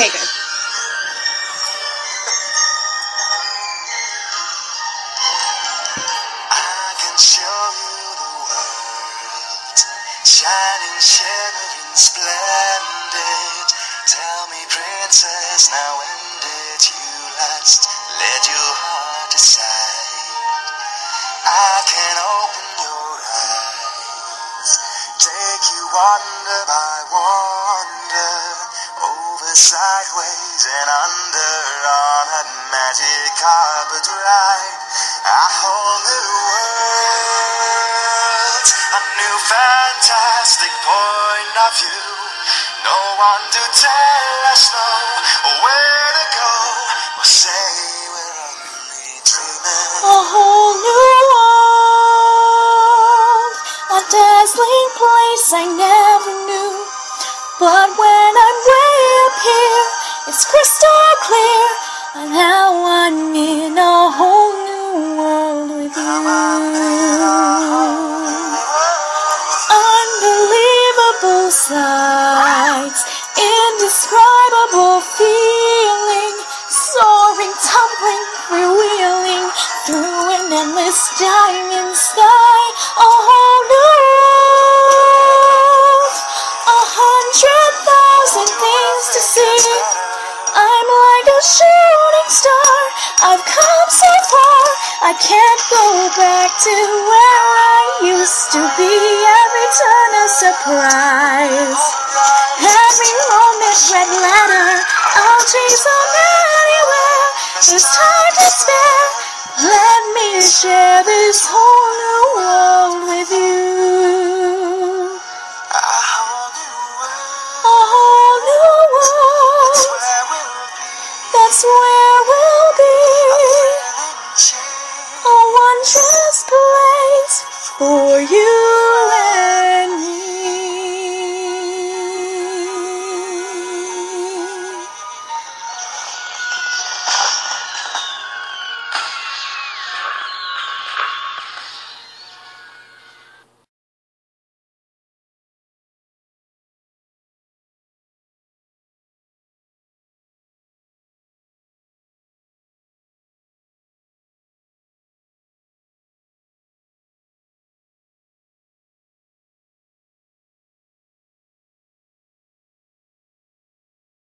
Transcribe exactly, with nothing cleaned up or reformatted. Okay, good. I can show you the world, shining, shimmering, splendid. Tell me, princess, now when did you last let your heart decide? I can open your eyes, take you wonder by wonder, over, sideways, and under, on a magic carpet ride. A whole new world, a new fantastic point of view. No one to tell us no, where to go, or say we're only dreaming. A whole new world, a dazzling place I never knew. But when I'm way up here, it's crystal clear, and now I'm in a whole new world with you. Unbelievable sights, indescribable feeling, soaring, tumbling, freewheeling through an endless diamond sky. A whole new world, a hundred thousand things to see. I'm like a shooting star, I've come so far, I can't go back to where I used to be. Every turn a surprise, every moment red letter. I'll chase them anywhere, it's time to spare. Let me share this whole new world with you. A whole new world, that's where